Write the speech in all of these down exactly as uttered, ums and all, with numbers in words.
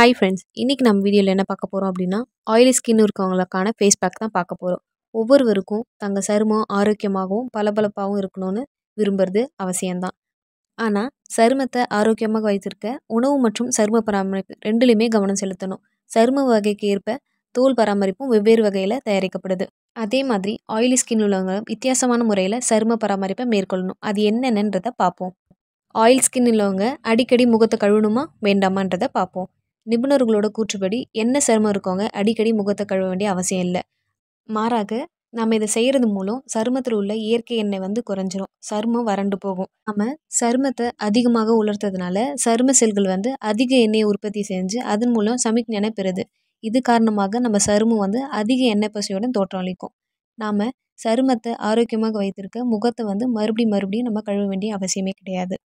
Hi friends, இன்னைக்கு நம்ம வீடியோல என்ன பார்க்க போறோம் அப்படினா oily skin இருக்கவங்களுக்கான face pack தான் பார்க்க போறோம். ஒவ்வொருவருக்கும் தங்க சருமம் ஆரோக்கியமாகவும் பளபளப்பாகவும் இருக்கணும்னு விரும்புறது அவசியம்தான். ஆனா சருமத்தை ஆரோக்கியமாக வைத்திருக்க உணவு மற்றும் சரும பராமரிப்பு ரெண்டிலுமே கவனம் செலுத்தணும். சரும வகைக்கு ஏற்ப தோல் பராமரிப்பும் வெவ்வேறு வகையில தயாரிக்கப்படுது. அதே மாதிரி oily skin உள்ளவங்க வித்தியாசமான முறையில் சரும பராமரிப்பை மேற்கொள்ளணும். அது என்னென்னன்றத பார்ப்போம். Oil skin உள்ளவங்க அடிக்கடி முகத்தை கழுவணுமா வேண்டாமான்றத பார்ப்போம். நிபுணர்களோட கூற்றுப்படி என்ன சருமம் இருக்கவங்க அடிக்கடி முகத்தை கழுவ வேண்டிய அவசியம் இல்லை. மாறாக நாம் இதை செய்கிறது மூலம் சருமத்தில் உள்ள இயற்கை எண்ணெய் வந்து குறைஞ்சிரும், சருமம் வறண்டு போகும். நம்ம சருமத்தை அதிகமாக உலர்த்ததுனால சரும செல்கள் வந்து அதிக எண்ணெயை உற்பத்தி செஞ்சு அதன் மூலம் சமிக்ஞை பெறுது. இது காரணமாக நம்ம சருமம் வந்து அதிக எண்ணெய் பசியுடன் தோற்றமளிக்கும். நாம் சருமத்தை ஆரோக்கியமாக வைத்திருக்க முகத்தை வந்து மறுபடி மறுபடியும் நம்ம கழுவ வேண்டிய அவசியமே கிடையாது.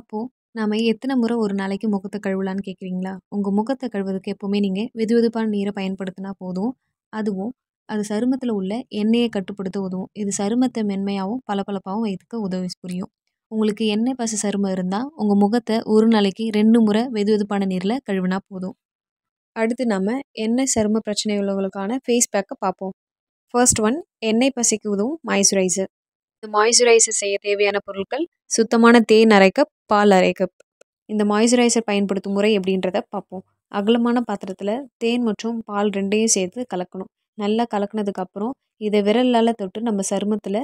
அப்போது நாம் எத்தனை முறை ஒரு நாளைக்கு முகத்தை கழுவலான்னு கேட்குறீங்களா? உங்கள் முகத்தை கழுவுறதுக்கு எப்போவுமே நீங்கள் வெது வெதுப்பான நீரை பயன்படுத்தினா போதும். அதுவும் அது சருமத்தில் உள்ள எண்ணெயை கட்டுப்படுத்த உதவும். இது சருமத்தை மென்மையாகவும் பளபளப்பாகவும் வைத்துக்க உதவி புரியும். உங்களுக்கு எண்ணெய் பச சருமம் இருந்தால் உங்கள் முகத்தை ஒரு நாளைக்கு ரெண்டு முறை வெது வெதுப்பான நீரில் கழுவினா போதும். அடுத்து நாம் எண்ணெய் சரும பிரச்சனை உள்ளவங்களுக்கான ஃபேஸ் பேக்கை பார்ப்போம். ஃபர்ஸ்ட் ஒன், எண்ணெய் பசைக்கு உதவும் மாய்ஸ்சரைசர். இந்த மாய்ஸ்சரைசர் செய்ய தேவையான பொருட்கள் சுத்தமான தேன் அரை கப், பால் அரை கப். இந்த மாய்ஸ்சரைசர் பயன்படுத்தும் முறை எப்படின்றத பார்ப்போம். அகலமான பாத்திரத்தில் தேன் மற்றும் பால் ரெண்டையும் சேர்த்து கலக்கணும். நல்லா கலக்கினதுக்கப்புறம் இதை விரலால் தொட்டு நம்ம சருமத்தில்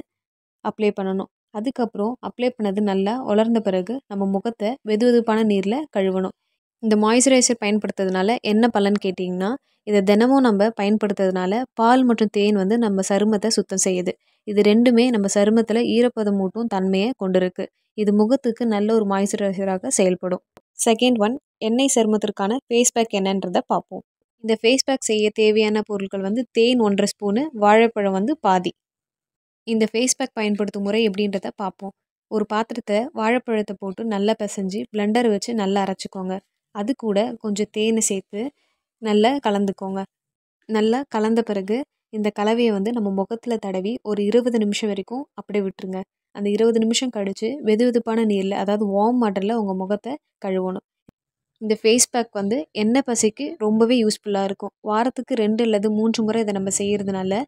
அப்ளை பண்ணணும். அதுக்கப்புறம் அப்ளை பண்ணது நல்லா உலர்ந்த பிறகு நம்ம முகத்தை வெது வெதுப்பான நீரில் கழுவணும். இந்த மாய்ஸ்சரைசர் பயன்படுத்துறதுனால என்ன பலன் கேட்டிங்கன்னா, இதை தினமும் நம்ம பயன்படுத்துறதுனால பால் மற்றும் தேன் வந்து நம்ம சருமத்தை சுத்தம் செய்யுது. இது ரெண்டுமே நம்ம சருமத்தில் ஈரப்பதம் மூட்டும் தன்மையை கொண்டிருக்கு. இது முகத்துக்கு நல்ல ஒரு மாய்ஸ்சரைசராக செயல்படும். செகண்ட் ஒன், எண்ணெய் சருமத்திற்கான ஃபேஸ் பேக் என்னன்றதை பார்ப்போம். இந்த ஃபேஸ் பேக் செய்ய தேவையான பொருட்கள் வந்து தேன் ஒன்றரை ஸ்பூனு, வாழைப்பழம் வந்து பாதி. இந்த ஃபேஸ் பேக் பயன்படுத்தும் முறை எப்படின்றத பார்ப்போம். ஒரு பாத்திரத்தை வாழைப்பழத்தை போட்டு நல்லா பிசைஞ்சு பிளெண்டர் வச்சு நல்லா அரைச்சிக்கோங்க. அது கூட கொஞ்சம் தேனை சேர்த்து நல்லா கலந்துக்கோங்க. நல்லா கலந்த பிறகு இந்த கலவையை வந்து நம்ம முகத்தில் தடவி ஒரு இருபது நிமிஷம் வரைக்கும் அப்படியே விட்டுருங்க. அந்த இருபது நிமிஷம் கழித்து வெது வெதுப்பான நீரில், அதாவது வார்ம் வாட்டரில் உங்கள் முகத்தை கழுவணும். இந்த ஃபேஸ் பேக் வந்து எண்ணெய் பசைக்கு ரொம்பவே யூஸ்ஃபுல்லாக இருக்கும். வாரத்துக்கு ரெண்டு அல்லது மூன்று முறை இதை நம்ம செய்கிறதுனால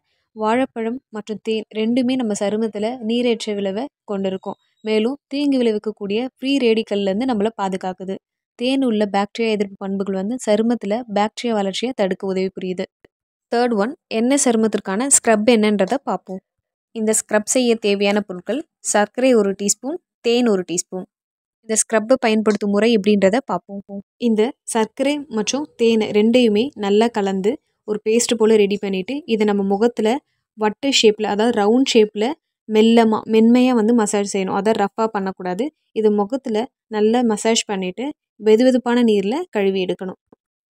வாழைப்பழம் மற்றும் தேன் ரெண்டுமே நம்ம சருமத்தில் நீரேற்ற விளைவை கொண்டிருக்கும். மேலும் தீங்கு விளைவிக்கக்கூடிய ஃப்ரீ ரேடிக்கல்லேருந்து நம்மளை பாதுகாக்குது. தேன் உள்ள பாக்டீரியா எதிர்ப்பு பண்புகள் வந்து சருமத்தில் பாக்டீரியா வளர்ச்சியை தடுக்க உதவி புரியுது. தேர்ட் ஒன், எண்ணெய் சருமத்திற்கான ஸ்க்ரப் என்னன்றதை பார்ப்போம். இந்த ஸ்க்ரப் செய்ய தேவையான பொருட்கள் சர்க்கரை ஒரு டீஸ்பூன், தேன் ஒரு டீஸ்பூன். இந்த ஸ்க்ரப்பை பயன்படுத்தும் முறை எப்படின்றத பார்ப்போம். இந்த சர்க்கரை மற்றும் தேன் ரெண்டையுமே நல்லா கலந்து ஒரு பேஸ்ட் போல் ரெடி பண்ணிவிட்டு இதை நம்ம முகத்தில் வட்ட ஷேப்பில், அதாவது ரவுண்ட் ஷேப்பில் மெல்லமாக மென்மையாக வந்து மசாஜ் செய்யணும். அதை ரஃப்பாக பண்ணக்கூடாது. இது முகத்தில் நல்லா மசாஜ் பண்ணிவிட்டு வெது வெதுப்பான நீரில் கழுவி எடுக்கணும்.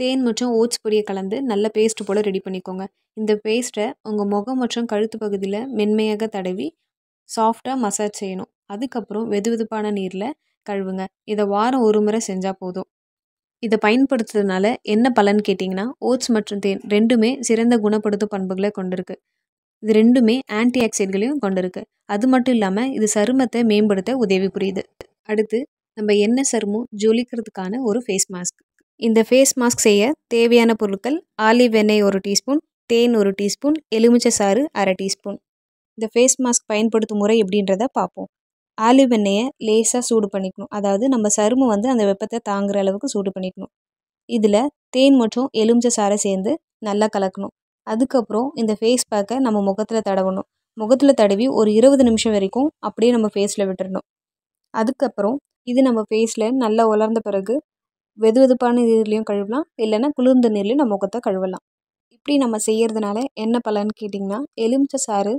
தேன் மற்றும் ஓட்ஸ் பொடியை கலந்து நல்ல பேஸ்ட் போல் ரெடி பண்ணிக்கோங்க. இந்த பேஸ்ட்டை உங்கள் முகம் மற்றும் கழுத்து பகுதியில் மென்மையாக தடவி சாஃப்டாக மசாஜ் செய்யணும். அதுக்கப்புறம் வெது வெதுப்பான நீரில் கழுவுங்க. இதை வாரம் ஒரு முறை செஞ்சால் போதும். இதை பயன்படுத்துறதுனால என்ன பலன் கேட்டிங்கன்னா, ஓட்ஸ் மற்றும் தேன் ரெண்டுமே சிறந்த குணப்படுத்தும் பண்புகளை கொண்டிருக்கு. இது ரெண்டுமே ஆன்டி ஆக்சைடுகளையும் கொண்டிருக்கு. அது மட்டும் இல்லாமல் இது சருமத்தை மேம்படுத்த உதவி புரியுது. அடுத்து நம்ம என்ன சருமம் ஜொலிக்கிறதுக்கான ஒரு ஃபேஸ் மாஸ்க். இந்த ஃபேஸ் மாஸ்க் செய்ய தேவையான பொருட்கள் ஆலிவ் எண்ணெய் ஒரு டீஸ்பூன், தேன் ஒரு டீஸ்பூன், எலுமிச்சை சாறு அரை டீஸ்பூன். இந்த ஃபேஸ் மாஸ்க் பயன்படுத்தும் முறை எப்படின்றத பார்ப்போம். ஆலிவ் எண்ணெயை லேசாக சூடு பண்ணிக்கணும். அதாவது நம்ம சருமம் வந்து அந்த வெப்பத்தை தாங்குகிற அளவுக்கு சூடு பண்ணிக்கணும். இதில் தேன் மற்றும் எலுமிச்சை சாறை சேர்ந்து நல்லா கலக்கணும். அதுக்கப்புறம் இந்த ஃபேஸ் பேக்கை நம்ம முகத்தில் தடவணும். முகத்தில் தடவி ஒரு இருபது நிமிஷம் வரைக்கும் அப்படியே நம்ம ஃபேஸில் விட்டுடணும். அதுக்கப்புறம் இது நம்ம ஃபேஸில் நல்லா உலர்ந்த பிறகு வெது வெதுப்பான நீர்லையும் கழுவலாம், இல்லைன்னா குளிர்ந்த நீர்லையும் நம்ம முகத்தை கழுவலாம். இப்படி நம்ம செய்கிறதுனால என்ன பலன்னு கேட்டிங்கன்னா, எலுமிச்சை சாறு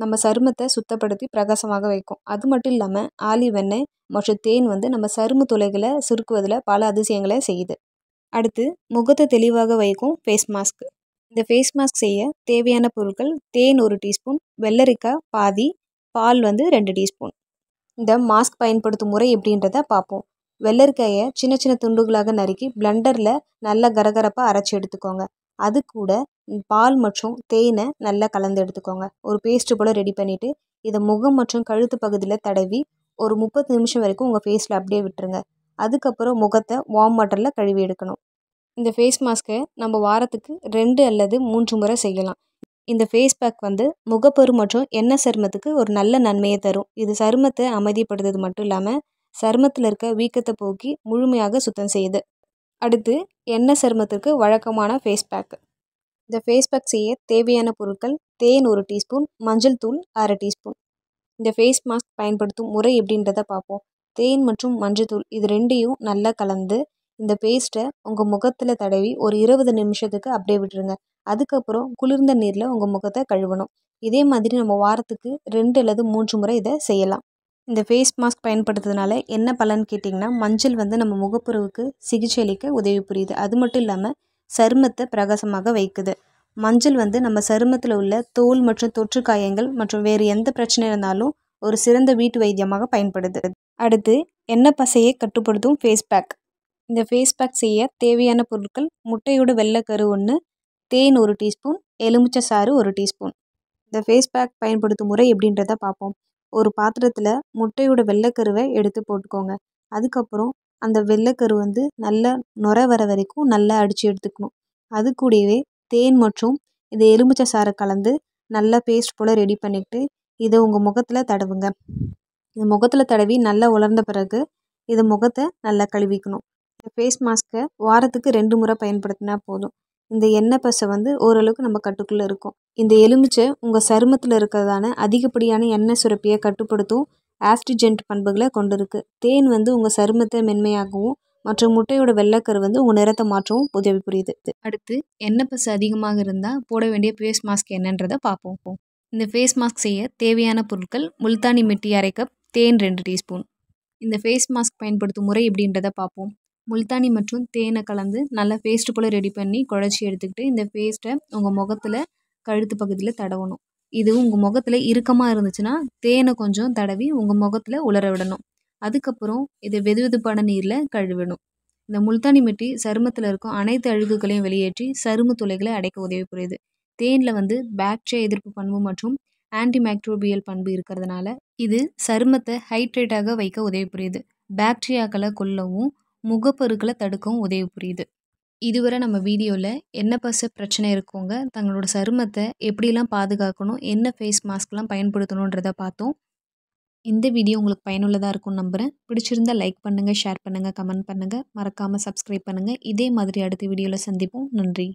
நம்ம சருமத்தை சுத்தப்படுத்தி பிரகாசமாக வைக்கும். அது மட்டும் இல்லாமல் ஆலிவ் எண்ணெய் மற்றும் தேன் வந்து நம்ம சரும துளைகளை சுருக்குவதில் பல அதிசயங்களை செய்யுது. அடுத்து முகத்தை தெளிவாக வைக்கும் ஃபேஸ் மாஸ்க். இந்த ஃபேஸ் மாஸ்க் செய்ய தேவையான பொருட்கள் தேன் ஒரு டீஸ்பூன், வெள்ளரிக்காய் பாதி, பால் வந்து ரெண்டு டீஸ்பூன். இந்த மாஸ்க் பயன்படுத்தும் முறை எப்படின்றத பார்ப்போம். வெள்ளரிக்காயை சின்ன சின்ன துண்டுகளாக நறுக்கி பிளண்டரில் நல்லா கரகரப்பாக அரைச்சி எடுத்துக்கோங்க. அது கூட பால் மற்றும் தேனை நல்லா கலந்து எடுத்துக்கோங்க. ஒரு பேஸ்ட்டு போல் ரெடி பண்ணிவிட்டு இதை முகம் மற்றும் கழுத்து பகுதியில் தடவி ஒரு முப்பது நிமிஷம் வரைக்கும் உங்கள் ஃபேஸில் அப்படியே விட்டுருங்க. அதுக்கப்புறம் முகத்தை வார்ம் வாட்டரில் கழுவி எடுக்கணும். இந்த ஃபேஸ் மாஸ்க்கை நம்ம வாரத்துக்கு ரெண்டு அல்லது மூன்று முறை செய்யலாம். இந்த ஃபேஸ் பேக் வந்து முகப்பரு மற்றும் எண்ணெய் சருமத்துக்கு ஒரு நல்ல நன்மையை தரும். இது சருமத்தை அமைதிப்படுத்துறது மட்டும் இல்லாமல் சருமத்தில் இருக்க வீக்கத்தை போக்கி முழுமையாக சுத்தம் செய்யுது. அடுத்து எண்ணெய் சருமத்திற்கு வழக்கமான ஃபேஸ் பேக். இந்த ஃபேஸ் பேக் செய்ய தேவையான பொருட்கள் தேன் ஒரு டீஸ்பூன், மஞ்சள் தூள் அரை டீஸ்பூன். இந்த ஃபேஸ் மாஸ்க் பயன்படுத்தும் முறை எப்படின்றத பார்ப்போம். தேன் மற்றும் மஞ்சள் தூள் இது ரெண்டையும் நல்லா கலந்து இந்த பேஸ்ட்டை உங்கள் முகத்தில் தடவி ஒரு இருபது நிமிஷத்துக்கு அப்படியே விட்டுருங்க. அதுக்கப்புறம் குளிர்ந்த நீரில் உங்கள் முகத்தை கழுவணும். இதே மாதிரி நம்ம வாரத்துக்கு ரெண்டு அல்லது மூன்று முறை இதை செய்யலாம். இந்த ஃபேஸ் மாஸ்க் பயன்படுத்துறதுனால என்ன பலன் கேட்டிங்கன்னா, மஞ்சள் வந்து நம்ம முகப்பருவுக்கு சிகிச்சை அளிக்க உதவி புரியுது. அது மட்டும் இல்லாமல் சருமத்தை பிரகாசமாக வைக்குது. மஞ்சள் வந்து நம்ம சருமத்தில் உள்ள தோல் மற்றும் தொற்று காயங்கள் மற்றும் வேறு எந்த பிரச்சனை இருந்தாலும் ஒரு சிறந்த வீட்டு வைத்தியமாக பயன்படுது. அடுத்து எண்ணெய் பசையை கட்டுப்படுத்தும் ஃபேஸ் பேக். இந்த ஃபேஸ் பேக் செய்ய தேவையான பொருட்கள் முட்டையோட வெள்ளைக்கரு ஒன்று, தேன் ஒரு டீஸ்பூன், எலுமிச்சை சாறு ஒரு டீஸ்பூன். இந்த ஃபேஸ் பேக் பயன்படுத்தும் முறை எப்படின்றத பார்ப்போம். ஒரு பாத்திரத்தில் முட்டையோட வெள்ளைக்கருவை எடுத்து போட்டுக்கோங்க. அதுக்கப்புறம் அந்த வெள்ளைக்கரு வந்து நல்லா நுரை வர வரைக்கும் நல்லா அடித்து எடுத்துக்கணும். அது கூடவே தேன் மற்றும் இது எலுமிச்சை சாறு கலந்து நல்லா பேஸ்ட் போல் ரெடி பண்ணிக்கிட்டு இதை உங்கள் முகத்தில் தடவுங்க. இது முகத்தில் தடவி நல்லா உலர்ந்த பிறகு இது முகத்தை நல்லா கழுவிக்கணும். இந்த ஃபேஸ் மாஸ்க்கை வாரத்துக்கு ரெண்டு முறை பயன்படுத்தினா போதும். இந்த எண்ணெய் பசை வந்து ஓரளவுக்கு நம்ம கட்டுக்குள்ளே இருக்கும். இந்த எலுமிச்சை உங்கள் சருமத்தில் இருக்கிறதான அதிகப்படியான எண்ணெய் சுரப்பியை கட்டுப்படுத்தும் ஆஸ்டிஜென்ட் பண்புகளை கொண்டு இருக்குது. தேன் வந்து உங்கள் சருமத்தை மென்மையாகவும் மற்றும் முட்டையோட வெள்ளைக்கரு வந்து உங்கள் நிறத்தை மாற்றவும் உதவி புரியுது. அடுத்து எண்ணெய் பசை அதிகமாக இருந்தால் போட வேண்டிய ஃபேஸ் மாஸ்க் என்னன்றதை பார்ப்போம். இந்த ஃபேஸ் மாஸ்க் செய்ய தேவையான பொருட்கள் முல்தானி மிட்டி அரை கப், தேன் ரெண்டு டீஸ்பூன். இந்த ஃபேஸ் மாஸ்க் பயன்படுத்தும் முறை எப்படின்றத பார்ப்போம். முல்தானி மற்றும் தேனை கலந்து நல்லா பேஸ்ட்டு போல் ரெடி பண்ணி குழச்சி எடுத்துக்கிட்டு இந்த பேஸ்ட்டை உங்கள் முகத்தில் கழுத்து பகுதியில் தடவணும். இது உங்கள் முகத்தில் இறுக்கமாக இருந்துச்சுன்னா தேனை கொஞ்சம் தடவி உங்கள் முகத்தில் உலர விடணும். அதுக்கப்புறம் இதை வெது வெதுப்பான நீரில் கழுவிடணும். இந்த முல்தானி மிட்டி சருமத்தில் இருக்கும் அனைத்து அழுகுகளையும் வெளியேற்றி சரும துளைகளை அடைக்க உதவி புரியுது. தேனில் வந்து பாக்டீரியா எதிர்ப்பு பண்பு மற்றும் ஆன்டிமேக்ரோபியல் பண்பு இருக்கிறதுனால இது சருமத்தை ஹைட்ரேட்டாக வைக்க உதவி புரியுது. பாக்டீரியாக்களை கொல்லவும் முகப்பருக்களை தடுக்கவும் உதவி புரியுது. இதுவரை நம்ம வீடியோவில் என்ன பச பிரச்சனை இருக்கவங்க தங்களோட சருமத்தை எப்படிலாம் பாதுகாக்கணும், என்ன ஃபேஸ் மாஸ்க்லாம் பயன்படுத்தணுன்றதை பார்த்தோம். இந்த வீடியோ உங்களுக்கு பயனுள்ளதாக இருக்கும்னு நம்புகிறேன். பிடிச்சிருந்தால் லைக் பண்ணுங்கள், ஷேர் பண்ணுங்கள், கமெண்ட் பண்ணுங்கள், மறக்காமல் சப்ஸ்கிரைப் பண்ணுங்கள். இதே மாதிரி அடுத்த வீடியோவில் சந்திப்போம். நன்றி.